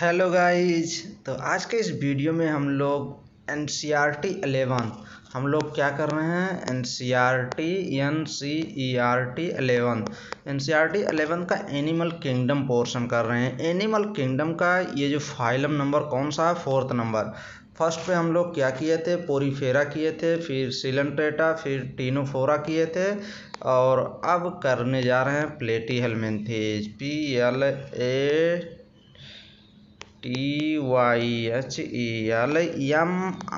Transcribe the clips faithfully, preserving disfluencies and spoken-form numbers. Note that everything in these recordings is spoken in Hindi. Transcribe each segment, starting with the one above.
हेलो गाइज, तो आज के इस वीडियो में हम लोग N C R T eleven हम लोग क्या कर रहे हैं N C R T N C E R T eleven N C R T eleven का एनिमल किंगडम पोर्शन कर रहे हैं। एनिमल किंगडम का ये जो फाइलम नंबर कौन सा है, फोर्थ नंबर। फर्स्ट पे हम लोग क्या किए थे, पोरीफेरा किए थे, फिर सिलेंट्रेटा, फिर टीनोफोरा किए थे और अब करने जा रहे हैं Platyhelminthes, P L A T Y H E L M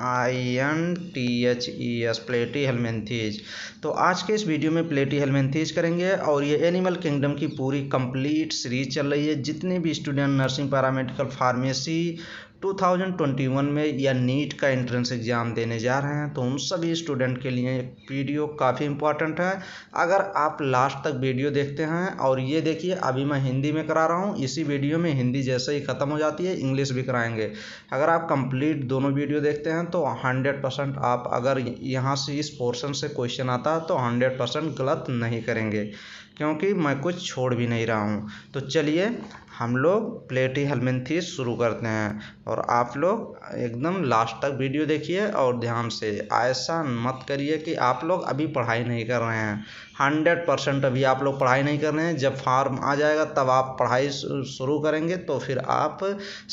I N T H E S, Platyhelminthes. तो आज के इस वीडियो में प्लेटीहेलमिन्थीज करेंगे और ये एनिमल किंगडम की पूरी कंप्लीट सीरीज चल रही है। जितने भी स्टूडेंट नर्सिंग, पैरामेडिकल, फार्मेसी दो हज़ार इक्कीस में या नीट का एंट्रेंस एग्ज़ाम देने जा रहे हैं, तो उन सभी स्टूडेंट के लिए वीडियो काफ़ी इम्पॉर्टेंट है। अगर आप लास्ट तक वीडियो देखते हैं, और ये देखिए अभी मैं हिंदी में करा रहा हूँ, इसी वीडियो में हिंदी जैसे ही ख़त्म हो जाती है इंग्लिश भी कराएंगे। अगर आप कंप्लीट दोनों वीडियो देखते हैं तो हंड्रेड परसेंट आप, अगर यहाँ से इस पोर्शन से क्वेश्चन आता है तो हंड्रेड परसेंट गलत नहीं करेंगे, क्योंकि मैं कुछ छोड़ भी नहीं रहा हूँ। तो चलिए हम लोग प्लेटीहेलमिन्थीज शुरू करते हैं, और आप लोग एकदम लास्ट तक वीडियो देखिए और ध्यान से। ऐसा मत करिए कि आप लोग अभी पढ़ाई नहीं कर रहे हैं, हंड्रेड परसेंट अभी आप लोग पढ़ाई नहीं कर रहे हैं। जब फार्म आ जाएगा तब आप पढ़ाई शुरू करेंगे तो फिर आप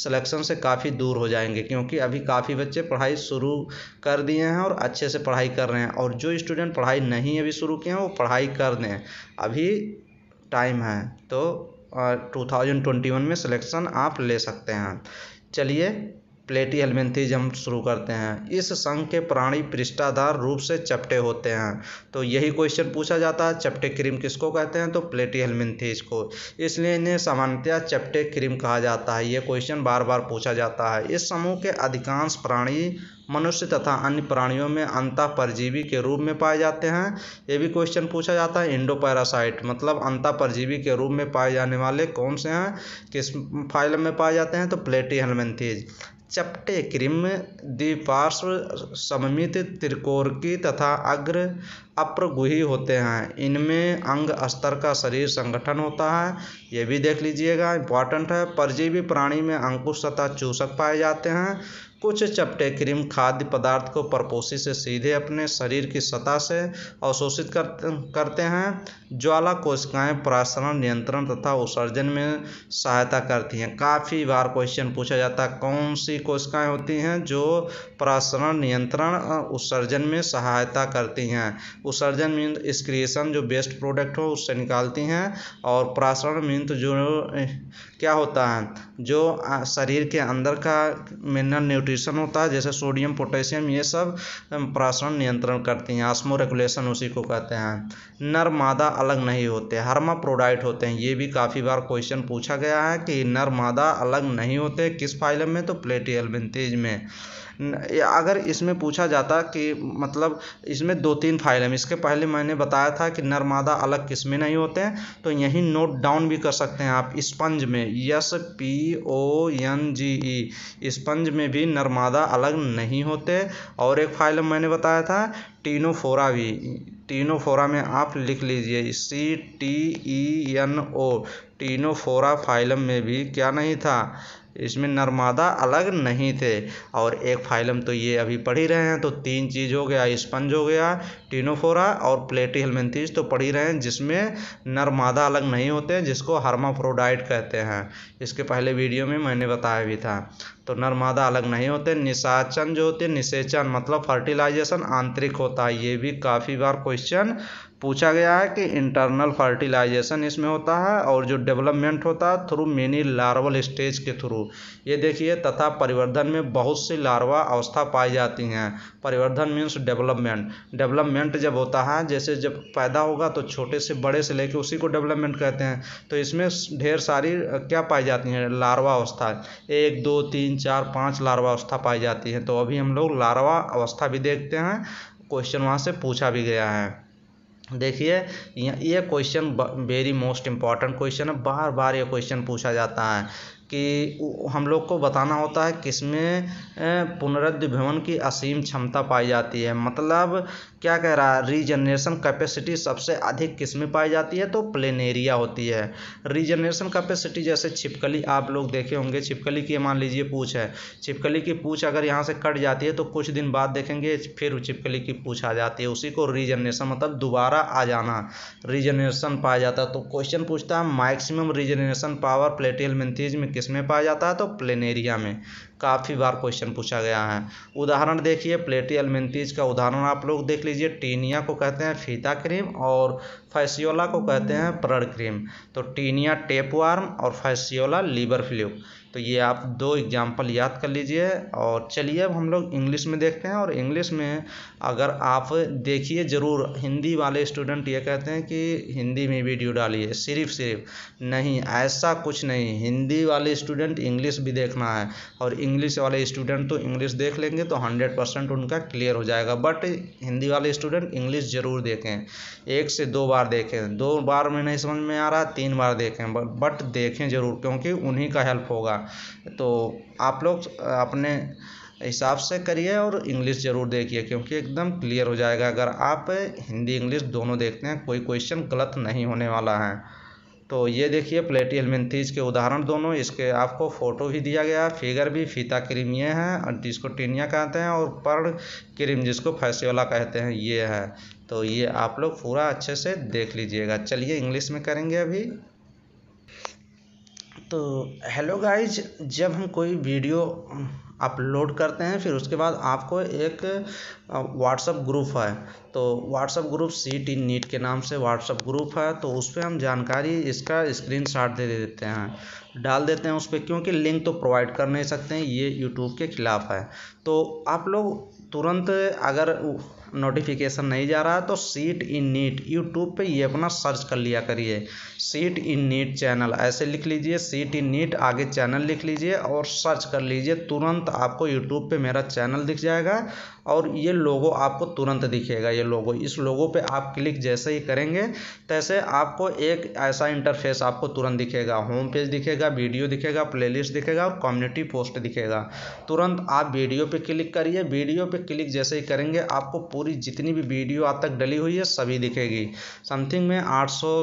सिलेक्शन से काफ़ी दूर हो जाएंगे, क्योंकि अभी काफ़ी बच्चे पढ़ाई शुरू कर दिए हैं और अच्छे से पढ़ाई कर रहे हैं। और जो स्टूडेंट पढ़ाई नहीं अभी शुरू किए हैं वो पढ़ाई कर दें, अभी टाइम है। तो दो हज़ार इक्कीस में सिलेक्शन आप ले सकते हैं। चलिए प्लेटीहेलमिन्थीज हम शुरू करते हैं। इस संघ के प्राणी पृष्ठाधार रूप से चपटे होते हैं, तो यही क्वेश्चन पूछा जाता है, चपटे क्रीम किसको कहते हैं, तो प्लेटीहेलमिन्थीज को, इसलिए इन्हें सामान्यतया चपटे क्रीम कहा जाता है। ये क्वेश्चन बार बार पूछा जाता है। इस समूह के अधिकांश प्राणी मनुष्य तथा अन्य प्राणियों में अंतः परजीवी के रूप में पाए जाते हैं। ये भी क्वेश्चन पूछा जाता है, इंडो पैरासाइट मतलब अंतः परजीवी के रूप में पाए जाने वाले कौन से हैं, किस फाइलम में पाए जाते हैं, तो प्लेटीहेलमिन्थीज। चपटे कृम द्विपार्श्व सममित, त्रिकोणकी तथा अग्र अप्रगुही होते हैं। इनमें अंग स्तर का शरीर संगठन होता है, ये भी देख लीजिएगा, इंपॉर्टेंट है। परजीवी प्राणी में अंकुश तथा चूसक पाए जाते हैं। कुछ चपटे क्रीम खाद्य पदार्थ को परपोषी से सीधे अपने शरीर की सतह से अवशोषित करते हैं। ज्वाला कोशिकाएं प्रसारण, नियंत्रण तथा उत्सर्जन में सहायता करती हैं। काफ़ी बार क्वेश्चन पूछा जाता है, कौन सी कोशिकाएं होती हैं जो प्रसारण, नियंत्रण, उत्सर्जन में सहायता करती हैं। उत्सर्जन मीन एक्सक्रीशन, जो बेस्ट प्रोडक्ट हो उससे निकालती हैं, और प्रसारण मीन जो क्या होता है, जो शरीर के अंदर का मिनरल न्यूट्रिशन होता है, जैसे सोडियम, पोटेशियम, ये सब प्रसारण नियंत्रण करती हैं। ऑस्मो रेगुलेशन उसी को कहते हैं। नर मादा अलग नहीं होते, हर्माफ्रोडाइट होते हैं। ये भी काफ़ी बार क्वेश्चन पूछा गया है कि नर मादा अलग नहीं होते, किस फाइलम में, तो प्लेटीहेलमिन्थीज में। अगर इसमें पूछा जाता कि मतलब इसमें दो तीन फाइलम, इसके पहले मैंने बताया था कि नर मादा अलग किस में नहीं होते हैं, तो यहीं नोट डाउन भी कर सकते हैं आप। स्पंज में, S P O N G E, sponge में भी नर मादा अलग नहीं होते। और एक फाइलम मैंने बताया था टीनोफोरा भी, टीनोफोरा में आप लिख लीजिए C T E N O, Ctenophora phylum में भी क्या नहीं था, इसमें नर मादा अलग नहीं थे। और एक फाइलम तो ये अभी पढ़ ही रहे हैं, तो तीन चीज़ हो गया, स्पंज हो गया, टीनोफोरा और प्लेटीहेलमिन्थीज तो पढ़ ही रहे हैं, जिसमें नर मादा अलग नहीं होते हैं, जिसको हर्माफ्रोडाइट कहते हैं। इसके पहले वीडियो में मैंने बताया भी था। तो नर मादा अलग नहीं होते। निषाचन जो होते हैं, निषेचन मतलब फर्टिलाइजेशन आंतरिक होता है। ये भी काफ़ी बार क्वेश्चन पूछा गया है कि इंटरनल फर्टिलाइजेशन इसमें होता है, और जो डेवलपमेंट होता है थ्रू मेनी लार्वल स्टेज के थ्रू। ये देखिए, तथा परिवर्धन में बहुत सी लार्वा अवस्था पाई जाती हैं। परिवर्धन मीन्स डेवलपमेंट, डेवलपमेंट जब होता है, जैसे जब पैदा होगा तो छोटे से बड़े से लेके उसी को डेवलपमेंट कहते हैं। तो इसमें ढेर सारी क्या पाई जाती हैं, लार्वा अवस्था, एक दो तीन चार पाँच लार्वा अवस्था पाई जाती है। तो अभी हम लोग लार्वा अवस्था भी देखते हैं, क्वेश्चन वहाँ से पूछा भी गया है। देखिए ये question very most important question है, बार बार ये क्वेश्चन पूछा जाता है। कि हम लोग को बताना होता है किसमें पुनरुद्भवन की असीम क्षमता पाई जाती है। मतलब क्या कह रहा है, रीजनरेशन कैपेसिटी सबसे अधिक किसमें पाई जाती है, तो प्लेनेरिया होती है। रीजनरेशन कैपेसिटी जैसे छिपकली आप लोग देखे होंगे, छिपकली की मान लीजिए पूछ है, छिपकली की पूछ अगर यहाँ से कट जाती है तो कुछ दिन बाद देखेंगे फिर छिपकली की पूछ आ जाती है, उसी को रीजनरेशन मतलब दोबारा आ जाना रीजनरेशन पाया जाता है। तो क्वेश्चन पूछता है मैक्सिमम रीजनरेशन पावर प्लेटियलमिंथीज में किसमें पाया जाता है, तो प्लेनेरिया में। काफ़ी बार क्वेश्चन पूछा गया है। उदाहरण देखिए, प्लेटियलमिंथीज का उदाहरण आप लोग देख लीजिए। टीनिया को कहते हैं फीता क्रीम और फैसियोला को कहते हैं प्रण क्रीम। तो टीनिया टेपवार्म और फैसियोला लीवर फ्लू। तो ये आप दो एग्जाम्पल याद कर लीजिए। और चलिए अब हम लोग इंग्लिश में देखते हैं। और इंग्लिश में अगर आप देखिए ज़रूर, हिंदी वाले स्टूडेंट ये कहते हैं कि हिंदी में वीडियो डालिए, सिर्फ सिर्फ नहीं, ऐसा कुछ नहीं। हिंदी वाले स्टूडेंट इंग्लिश भी देखना है, और इंग्लिश वाले स्टूडेंट तो इंग्लिश देख लेंगे तो हंड्रेड परसेंट उनका क्लियर हो जाएगा, बट हिंदी वाले स्टूडेंट इंग्लिश ज़रूर देखें। एक से दो बार देखें, दो बार में नहीं समझ में आ रहा तीन बार देखें, बट देखें ज़रूर, क्योंकि उन्हीं का हेल्प होगा। तो आप लोग अपने हिसाब से करिए और इंग्लिश ज़रूर देखिए, क्योंकि एकदम क्लियर हो जाएगा अगर आप हिंदी इंग्लिश दोनों देखते हैं, कोई क्वेश्चन गलत नहीं होने वाला है। तो ये देखिए प्लेटियलमिंथीज के उदाहरण दोनों, इसके आपको फ़ोटो भी दिया गया, फिगर भी। फीता क्रीम ये है जिसको टीनिया कहते हैं, और पर्ल क्रीम जिसको फैसियोला कहते हैं ये है। तो ये आप लोग पूरा अच्छे से देख लीजिएगा। चलिए इंग्लिश में करेंगे अभी। तो हेलो गाइज, जब हम कोई वीडियो अपलोड करते हैं फिर उसके बाद आपको एक व्हाट्सएप ग्रुप है, तो WhatsApp group C T NEET के नाम से व्हाट्सएप ग्रुप है, तो उस पर हम जानकारी इसका स्क्रीनशॉट दे देते हैं, डाल देते हैं उस पर, क्योंकि लिंक तो प्रोवाइड कर नहीं सकते हैं, ये यूट्यूब के खिलाफ है। तो आप लोग तुरंत अगर नोटिफिकेशन नहीं जा रहा है तो सीट इन नीट यूट्यूब पे ये अपना सर्च कर लिया करिए, सीट इन नीट चैनल ऐसे लिख लीजिए, सीट इन नीट आगे चैनल लिख लीजिए और सर्च कर लीजिए, तुरंत आपको यूट्यूब पे मेरा चैनल दिख जाएगा और ये लोगो आपको तुरंत दिखेगा। ये लोगो, इस लोगो पे आप क्लिक जैसे ही करेंगे तैसे आपको एक ऐसा इंटरफेस आपको तुरंत दिखेगा, होम पेज दिखेगा, वीडियो दिखेगा, प्लेलिस्ट दिखेगा और कम्युनिटी पोस्ट दिखेगा। तुरंत आप वीडियो पे क्लिक करिए, वीडियो पे क्लिक जैसे ही करेंगे आपको पूरी जितनी भी वीडियो आज तक डली हुई है सभी दिखेगी। समथिंग में आठ सौ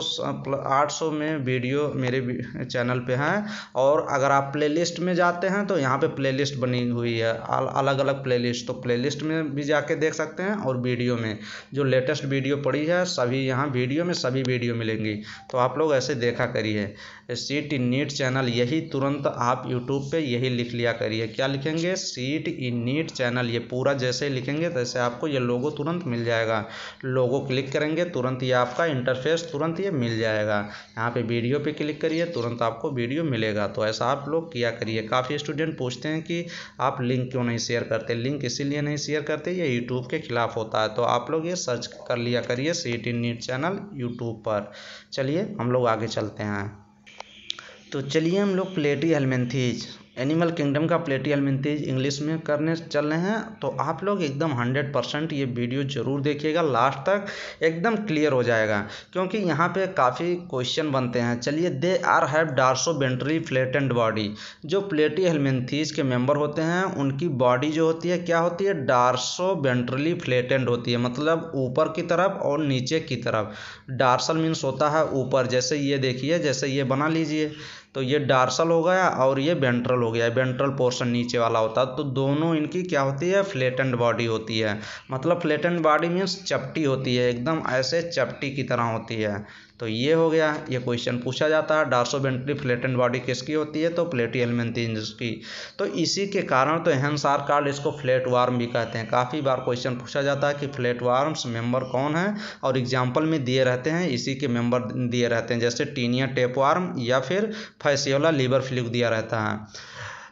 आठ सौ में वीडियो मेरे चैनल पे हैं, और अगर आप प्लेलिस्ट में जाते हैं तो यहाँ पे प्लेलिस्ट बनी हुई है, अलग अलग प्लेलिस्ट, तो प्लेलिस्ट में भी जाके देख सकते हैं और वीडियो में जो लेटेस्ट वीडियो पड़ी है सभी यहाँ वीडियो में सभी वीडियो मिलेंगी। तो आप लोग ऐसे देखा करिए सीट इन नीट चैनल, यही तुरंत आप यूट्यूब पे यही लिख लिया करिए। क्या लिखेंगे, सीट इन नीट चैनल, ये पूरा जैसे लिखेंगे तैसे आपको ये लोगो तुरंत मिल जाएगा। लोगो क्लिक करेंगे तुरंत ये आपका इंटरफेस तुरंत ये मिल जाएगा। यहाँ पे वीडियो पे क्लिक करिए तुरंत आपको वीडियो मिलेगा। तो ऐसा आप लोग किया करिए। काफ़ी स्टूडेंट पूछते हैं कि आप लिंक क्यों नहीं शेयर करते, लिंक इसीलिए नहीं शेयर करते, ये यूट्यूब के खिलाफ होता है। तो आप लोग ये सर्च कर लिया करिए seat in NEET channel YouTube पर। चलिए हम लोग आगे चलते हैं। तो चलिए हम लोग प्लेटियलमिंथीज, एनिमल किंगडम का प्लेटियलमिंथीज इंग्लिश में करने चल रहे हैं। तो आप लोग एकदम हंड्रेड परसेंट ये वीडियो जरूर देखिएगा, लास्ट तक एकदम क्लियर हो जाएगा, क्योंकि यहाँ पे काफ़ी क्वेश्चन बनते हैं। चलिए, they are have dorsoventrally flattened body, जो प्लेटियलमिंथीज के मेंबर होते हैं उनकी बॉडी जो होती है क्या होती है, डार्सो वेंट्रली फ्लैटेंड होती है, मतलब ऊपर की तरफ और नीचे की तरफ। डार्सल मीन्स होता है ऊपर, जैसे ये देखिए, जैसे ये बना लीजिए तो ये डार्सल हो गया और ये वेंट्रल हो गया, वेंट्रल पोर्शन नीचे वाला होता है। तो दोनों इनकी क्या होती है, फ्लैटेंड बॉडी होती है, मतलब फ्लैटेंड बॉडी मीन्स चपटी होती है, एकदम ऐसे चपटी की तरह होती है। तो ये हो गया, ये क्वेश्चन पूछा जाता है, डार्सो वेंट्रली फ्लैटेंड बॉडी किसकी होती है, तो प्लेटियलमिंथीज की। तो इसी के कारण तो हेंस आर कॉल्ड, इसको फ्लैट वार्म भी कहते हैं। काफ़ी बार क्वेश्चन पूछा जाता है कि फ्लैट वार्म्स मेंबर कौन है, और एग्जाम्पल में दिए रहते हैं, इसी के मेंबर दिए रहते हैं, जैसे टीनिया टेप वार्म या फिर फैसियोला लीवर फ्लूक दिया रहता है।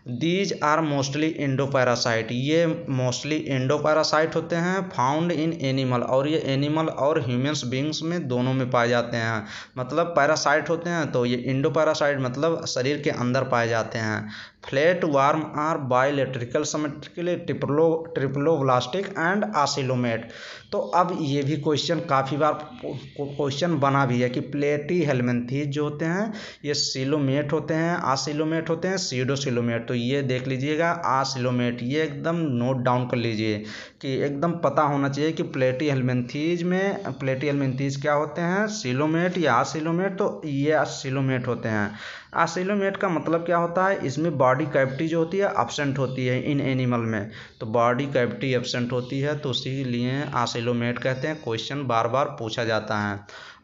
दीज आर मोस्टली एंडोपैरासाइट, ये मोस्टली एंडोपैरासाइट होते हैं फाउंड इन एनिमल, और ये एनिमल और ह्यूमन्स बींग्स में दोनों में पाए जाते हैं। मतलब पैरासाइट होते हैं तो ये एंडोपैरासाइट मतलब शरीर के अंदर पाए जाते हैं। Flat worm are bilaterally symmetrically triplo triploblastic and acoelomate. तो अब ये भी क्वेश्चन काफ़ी बार क्वेश्चन बना भी है कि प्लेटीहेल्मिन्थीज जो होते हैं ये सिलोमेट होते हैं, आसिलोमेट होते हैं, सीडोसिलोमेट। तो ये देख लीजिएगा आसिलोमेट, ये एकदम नोट डाउन कर लीजिए कि एकदम पता होना चाहिए कि प्लेटीहेल्मिन्थीज में प्लेटीहेल्मिन्थीज क्या होते हैं, सिलोमेट या आसिलोमेट। तो ये आसिलोमेट होते हैं। आसिलोमेट का मतलब क्या होता है, इसमें बॉडी कैविटी जो होती है एब्सेंट होती है इन एनिमल में, तो बॉडी कैविटी एब्सेंट होती है तो इसीलिए आसिलोमेट कहते हैं। क्वेश्चन बार बार पूछा जाता है।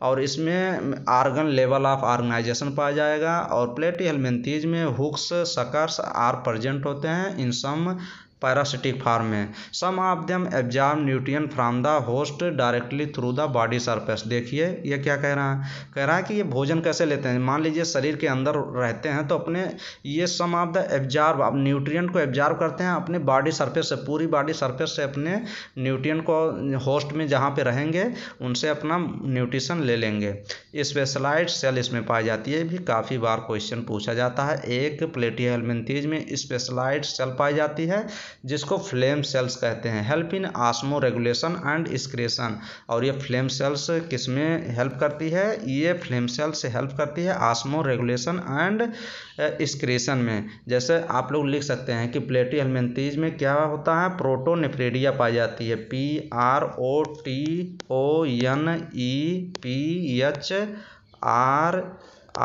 और इसमें आर्गन लेवल ऑफ ऑर्गेनाइजेशन पाया जाएगा। और प्लेटीहेल्मिन्थीज में हुक्स सकर्स आर प्रेजेंट होते हैं इन सम पैरासिटिक फॉर्म में। Some of them absorb nutrient from the host directly through the body surface. देखिए ये क्या कह रहा है, कह रहा है कि ये भोजन कैसे लेते हैं। मान लीजिए शरीर के अंदर रहते हैं तो अपने ये सम ऑफ द एब्जॉर्ब, आप न्यूट्रिएंट को एब्जॉर्ब करते हैं अपने बॉडी सरफेस से, पूरी बॉडी सरफेस से अपने न्यूट्रिएंट को होस्ट में जहाँ पर रहेंगे उनसे अपना न्यूट्रिशन ले लेंगे। स्पेशलाइज्ड सेल इसमें पाई जाती है, भी काफ़ी बार क्वेश्चन पूछा जाता है। एक प्लेटीहेल्मिन्थीज में स्पेशलाइज्ड सेल पाई जाती है जिसको फ्लेम सेल्स कहते हैं। Help in osmoregulation and excretion, और ये फ्लेम सेल्स किस में हेल्प करती है, ये फ्लेम सेल्स हेल्प करती है आस्मो रेगुलेशन एंड एक्सक्रीशन में। जैसे आप लोग लिख सकते हैं कि प्लेटीहेल्मिन्थीज में क्या होता है, प्रोटोनेफ्रीडिया पाई जाती है, P R O T O N E P H R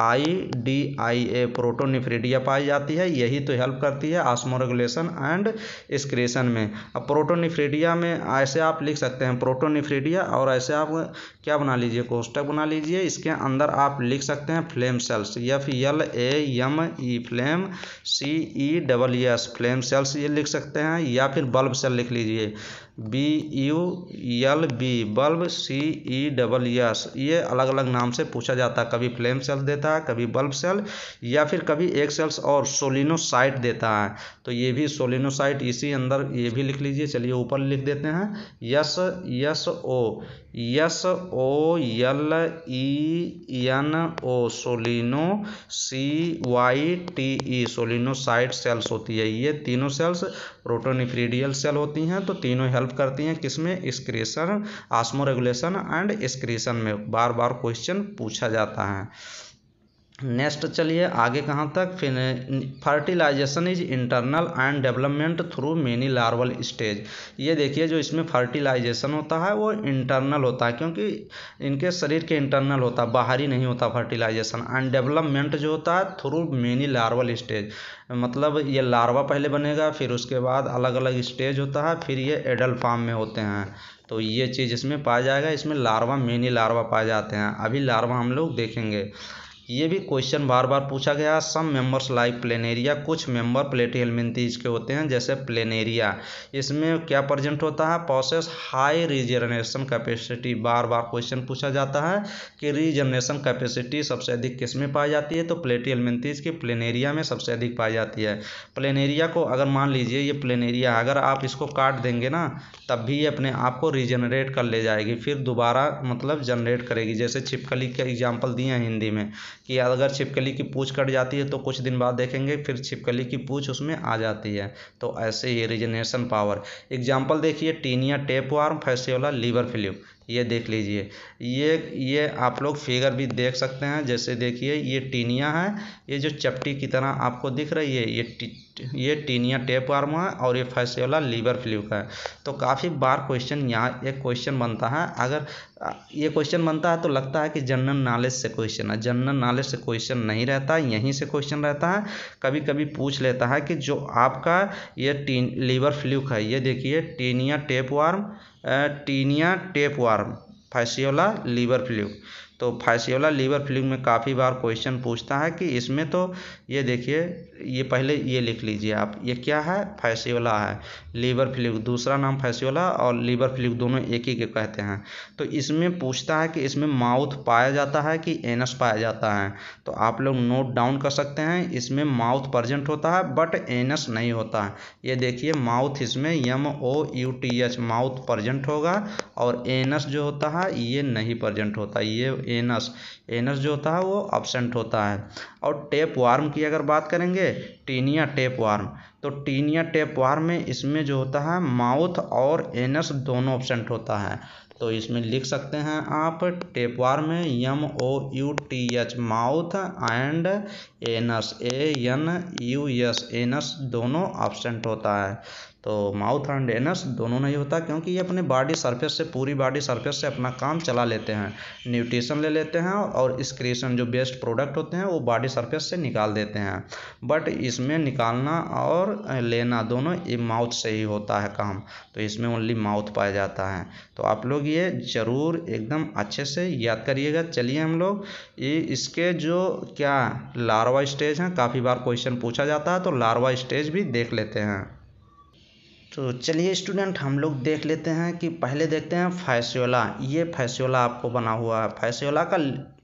I D I A, protonephridia पाई जाती है। यही तो हेल्प करती है आस्मो रेगुलेशन एंड एक्सक्रीशन में। अब प्रोटोनेफ्रिडिया में ऐसे आप लिख सकते हैं प्रोटोनेफ्रिडिया, और ऐसे आप क्या बना लीजिए, कोष्टक बना लीजिए, इसके अंदर आप लिख सकते हैं flame cells, F L A M E flame C E double S flame cells ये लिख सकते हैं। या फिर बल्ब सेल लिख लीजिए, B U L B bulb C E double S. ये अलग अलग नाम से पूछा जाता है, कभी फ्लेम सेल देता है, कभी बल्ब सेल, या फिर कभी एक सेल्स और सोलिनोसाइट देता है। तो ये भी सोलिनोसाइट इसी अंदर ये भी लिख लीजिए। चलिए ऊपर लिख देते हैं, S S O S O L E N O soleno C Y T E solenocyte cells होती है। ये तीनों सेल्स प्रोटोनेफ्रिडियल सेल होती हैं। तो तीनों हेल्प करती हैं किसमें, excretion, osmoregulation and excretion में। बार बार क्वेश्चन पूछा जाता है। नेक्स्ट चलिए आगे कहाँ तक, फिर fertilisation is internal and development through many larval stage. ये देखिए जो इसमें फर्टिलाइजेशन होता है वो इंटरनल होता है, क्योंकि इनके शरीर के इंटरनल होता है, बाहरी नहीं होता फर्टिलाइजेशन। एंड डेवलपमेंट जो होता है थ्रू मेनी लार्वल स्टेज, मतलब ये लार्वा पहले बनेगा, फिर उसके बाद अलग अलग स्टेज होता है, फिर ये एडल्ट फॉर्म में होते हैं। तो ये चीज़ इसमें पाया जाएगा। इसमें लार्वा, मेनी लार्वा पाए जाते हैं। अभी लार्वा हम लोग देखेंगे। ये भी क्वेश्चन बार बार पूछा गया। सम मेंबर्स लाइक प्लेनेरिया, कुछ मेंबर प्लेटीहेल्मिन्थीज के होते हैं, जैसे प्लेनेरिया, इसमें क्या प्रेजेंट होता है, पॉसेस हाई रीजनरेशन कैपेसिटी। बार बार क्वेश्चन पूछा जाता है कि रीजनरेशन कैपेसिटी सबसे अधिक किस में पाई जाती है, तो प्लेटीहेल्मिन्थीज की प्लेनेरिया में सबसे अधिक पाई जाती है। प्लेनेरिया को अगर मान लीजिए ये प्लेनेरिया, अगर आप इसको काट देंगे ना तब भी ये अपने आप को रीजनरेट कर ले जाएगी, फिर दोबारा मतलब जनरेट करेगी। जैसे छिपकली का एग्जाम्पल दिए हैं हिंदी में कि अगर छिपकली की पूंछ कट जाती है तो कुछ दिन बाद देखेंगे फिर छिपकली की पूंछ उसमें आ जाती है। तो ऐसे ही रीजनरेशन पावर। एग्जांपल देखिए, taenia tapeworm, Fasciola liver fluke, ये देख लीजिए। ये ये आप लोग फिगर भी देख सकते हैं। जैसे देखिए ये टीनिया है, ये जो चपटी की तरह आपको दिख रही है ये टी, ये टीनिया टेपवार्म है, और ये फैसियोला लीवर फ्लू का है। तो काफ़ी बार क्वेश्चन यहाँ एक क्वेश्चन बनता है। अगर ये क्वेश्चन बनता है तो लगता है कि जनरल नॉलेज से क्वेश्चन है, जनरल नॉलेज से क्वेश्चन नहीं रहता, यहीं से क्वेश्चन रहता है। कभी कभी पूछ लेता है कि जो आपका ये टीन लीवर फ्लू का, ये देखिए taenia tapeworm, taenia tapeworm, Fasciola liver fluke. तो फैसियोला लीवर फ्लू में काफ़ी बार क्वेश्चन पूछता है कि इसमें तो ये देखिए, ये पहले ये लिख लीजिए आप, ये क्या है, फैसियोला है। लीवर फ्लूक दूसरा नाम फैसियोला और लीवर फ्लूक दोनों एक ही के कहते हैं। तो इसमें पूछता है कि इसमें माउथ पाया जाता है कि एनस पाया जाता है, तो आप लोग नोट डाउन कर सकते हैं। इसमें माउथ प्रजेंट होता है बट एनस नहीं होता है। ये देखिए माउथ इसमें M O U T H mouth present होगा और एनस जो होता है ये नहीं प्रजेंट होता। ये एनस एनस जो होता है वो एब्सेंट होता है। और टेप वार्म की अगर बात करेंगे, टीनिया टेप वार्म, तो टीनिया टेप वार्म में इसमें जो होता है माउथ और एनस दोनों एब्सेंट होता है। तो इसमें लिख सकते हैं आप टेप वार्म में M O U T H mouth and anus, A N U S anus दोनों एब्सेंट होता है। तो माउथ एंड एनस दोनों नहीं होता क्योंकि ये अपने बॉडी सरफेस से, पूरी बॉडी सरफेस से अपना काम चला लेते हैं, न्यूट्रिशन ले लेते हैं और स्क्रीशन जो बेस्ट प्रोडक्ट होते हैं वो बॉडी सरफेस से निकाल देते हैं। बट इसमें निकालना और लेना दोनों ये माउथ से ही होता है काम, तो इसमें ओनली माउथ पाया जाता है। तो आप लोग ये ज़रूर एकदम अच्छे से याद करिएगा। चलिए हम लोग ये इसके जो क्या लार्वा स्टेज हैं, काफ़ी बार क्वेश्चन पूछा जाता है, तो लार्वा स्टेज भी देख लेते हैं। तो चलिए स्टूडेंट हम लोग देख लेते हैं कि पहले देखते हैं फैसियोला। ये फैसियोला आपको बना हुआ है। फैसियोला का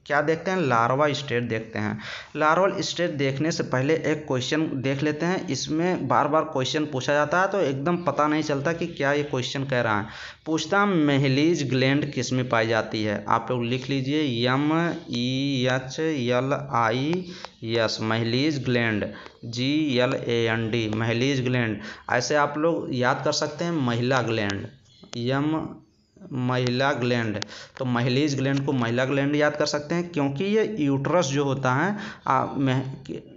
क्या देखते हैं, लार्वा स्टेज देखते हैं। लार्वल स्टेज देखने से पहले एक क्वेश्चन देख लेते हैं। इसमें बार बार क्वेश्चन पूछा जाता है तो एकदम पता नहीं चलता कि क्या ये क्वेश्चन कह रहा है। पूछता मेहलीज ग्लैंड किस में पाई जाती है। आप लोग लिख लीजिए M E H L I S Mehlis gland, G L A N D Mehlis gland. ऐसे आप लोग याद कर सकते हैं महिला ग्लैंड, यम महिला ग्लैंड। तो महिलीज ग्लैंड को महिला ग्लैंड याद कर सकते हैं क्योंकि ये यूट्रस जो होता है आ, मह,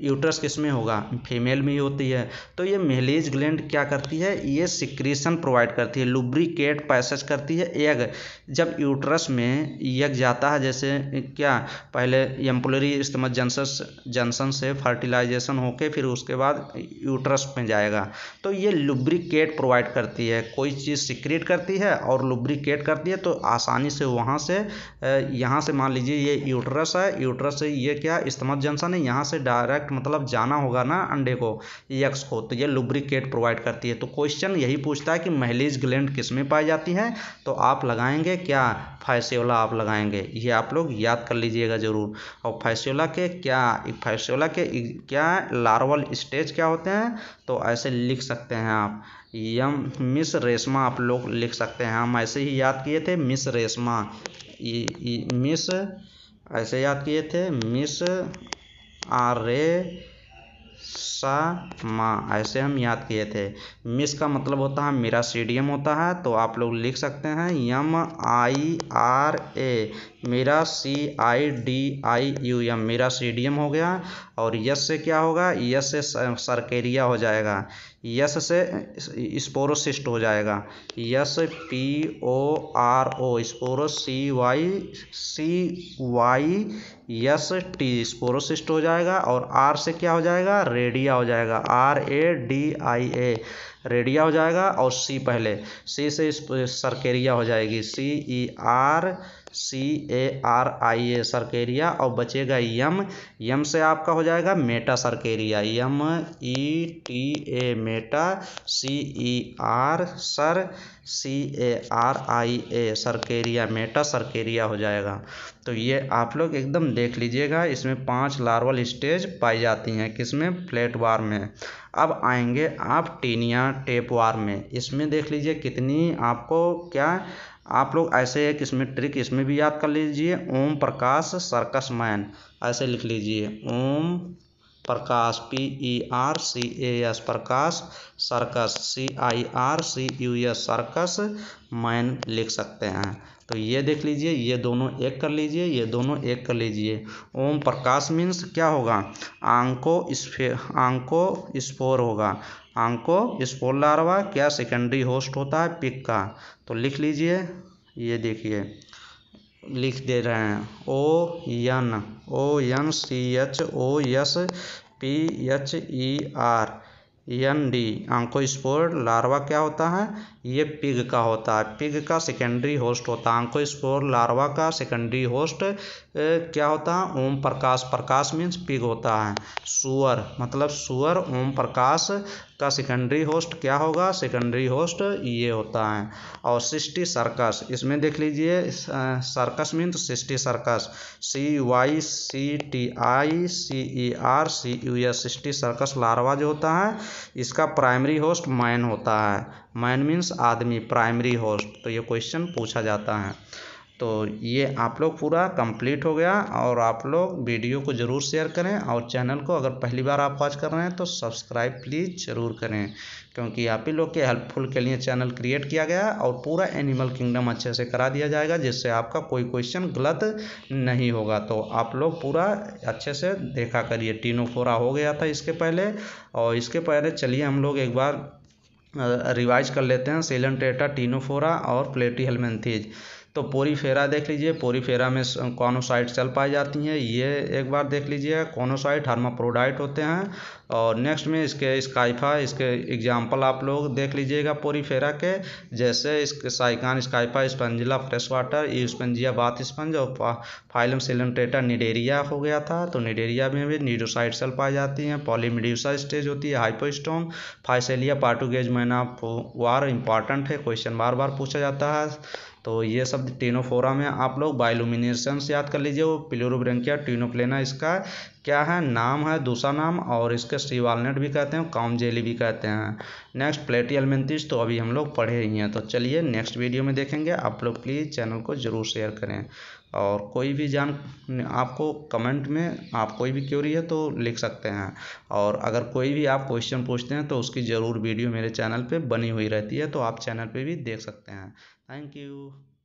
यूट्रस किस में होगा, फीमेल में ही होती है। तो ये महिलीज ग्लैंड क्या करती है, ये सिक्रीशन प्रोवाइड करती है, लुब्रिकेट पैसेज करती है एग। जब यूट्रस में एग जाता है, जैसे क्या पहले एम्पुलरी स्टमस जंक्शन जंक्शन से फर्टिलाइजेशन होके फिर उसके बाद यूट्रस में जाएगा, तो ये लुब्रिकेट प्रोवाइड करती है। कोई चीज़ सिक्रीट करती है और लुब्रिकेट करती है तो आसानी से वहां से, यहां से मान लीजिए ये यूट्रस है, यूट्रस से ये क्या स्तमज जंक्शन है, यहां से डायरेक्ट मतलब जाना होगा ना अंडे को, यक्स को, तो ये लुब्रिकेट प्रोवाइड करती है। तो क्वेश्चन यही पूछता है कि महिलीज ग्लैंड किस में पाई जाती है, तो आप लगाएंगे क्या, फैसियोला आप लगाएंगे। ये आप लोग याद कर लीजिएगा जरूर। और फैसियोला के क्या, फैसियोला के क्या लार्वल स्टेज क्या होते हैं, तो ऐसे लिख सकते हैं आप यम मिस रेशमा, आप लोग लिख सकते हैं। हम ऐसे ही याद किए थे मिस रेशमा, इ, इ, मिस ऐसे याद किए थे मिस आरे सा माँ, ऐसे हम याद किए थे। मिस का मतलब होता है मिरासीडियम होता है, तो आप लोग लिख सकते हैं यम आई R A mira C I D I U M miracidium हो गया। और यस से क्या होगा, यस से सर्केरिया हो जाएगा, यस से स्पोरोसिस्ट हो जाएगा, S P O R O sporo C Y C Y S T sporocyst हो जाएगा। और आर से क्या हो जाएगा, रेडिया हो जाएगा, R A D I A redia हो जाएगा। और सी पहले, सी से सर्केरिया हो जाएगी, C E R C A R I A cercaria. और बचेगा यम, यम से आपका हो जाएगा metacercaria, M E T A meta C E R cer C A R I A cercaria metacercaria हो जाएगा। तो ये आप लोग एकदम देख लीजिएगा। इसमें पांच लार्वल स्टेज पाई जाती हैं, किसमें, प्लेट वार्म में। अब आएंगे आप टीनिया टेप वार्म में। इसमें देख लीजिए कितनी आपको क्या, आप लोग ऐसे एक इसमें ट्रिक इसमें भी याद कर लीजिए, ओम प्रकाश सर्कस मैन, ऐसे लिख लीजिए Om Prakash P E R C A S Prakash circus C I R C U S circus man लिख सकते हैं। तो ये देख लीजिए, ये दोनों एक कर लीजिए, ये दोनों एक कर लीजिए। ओम प्रकाश मीन्स क्या होगा, आंको स्फेर, आंको स्फोर होगा, आंको स्फोर लार्वा क्या सेकेंडरी होस्ट होता है पिक का। तो लिख लीजिए, ये देखिए लिख दे रहे हैं O N O N C H O S P H E R N D oncosphere larva क्या होता है, ये पिग का होता है, पिग का सेकेंडरी होस्ट होता है। ऑन्कोस्फीयर लार्वा का सेकेंडरी होस्ट क्या होता है, ओम प्रकाश, प्रकाश मीन्स पिग होता है। सुअर मतलब सुअर ओम प्रकाश का सेकेंडरी होस्ट क्या होगा, सेकेंडरी होस्ट ये होता है। और सिस्टिसर्कस, इसमें देख लीजिए circus means cysticercus, C Y C T I C E R C U S, cysticercus larva जो होता है इसका प्राइमरी होस्ट मैन होता है, मैन मीन्स आदमी, प्राइमरी होस्ट। तो ये क्वेश्चन पूछा जाता है। तो ये आप लोग पूरा कंप्लीट हो गया, और आप लोग वीडियो को ज़रूर शेयर करें, और चैनल को अगर पहली बार आप वॉच कर रहे हैं तो सब्सक्राइब प्लीज़ ज़रूर करें, क्योंकि आप ही लोग के हेल्पफुल के लिए चैनल क्रिएट किया गया है। और पूरा एनिमल किंगडम अच्छे से करा दिया जाएगा, जिससे आपका कोई क्वेश्चन गलत नहीं होगा। तो आप लोग पूरा अच्छे से देखा करिए। टीनोफोरा हो गया था इसके पहले, और इसके पहले चलिए हम लोग एक बार रिवाइज कर लेते हैं। सेलेंटेटा, टीनोफोरा और प्लेटीहेल्मिन्थीज। तो पोरीफेरा देख लीजिए, पोरीफेरा में कॉनोसाइट सेल पाई जाती हैं, ये एक बार देख लीजिए। कॉनोसाइट हर्माप्रोडाइट होते हैं। और नेक्स्ट में इसके स्काइफा, इसके एग्जाम्पल आप लोग देख लीजिएगा पोरीफेरा के, जैसे इसके sycon scypha, spongilla fresh water, euspongia bath sponge, और फाइलम सिलेंटेटा निडेरिया हो गया था। तो निडेरिया में भी नीडोसाइट सेल पाई जाती हैं। पॉलीमिड्यूसा स्टेज होती है, हाइपोस्टोम, फाइसेलिया पार्टुगेज मैना वार इंपॉर्टेंट है, क्वेश्चन बार बार पूछा जाता है। तो ये सब टीनोफोरा में आप लोग बाइलुमिनेशंस याद कर लीजिए। वो प्लूरोब्रैंकिया टीनोप्लेना इसका क्या है नाम है, दूसरा नाम, और इसके सी वालनट भी कहते हैं, कॉम जेली भी कहते हैं। नेक्स्ट प्लेटीहेल्मिन्थीज, तो अभी हम लोग पढ़े ही हैं। तो चलिए नेक्स्ट वीडियो में देखेंगे। आप लोग प्लीज़ चैनल को ज़रूर शेयर करें, और कोई भी जान आपको कमेंट में आप कोई भी क्यूरी है तो लिख सकते हैं, और अगर कोई भी आप क्वेश्चन पूछते हैं तो उसकी ज़रूर वीडियो मेरे चैनल पे बनी हुई रहती है, तो आप चैनल पे भी देख सकते हैं। Thank you.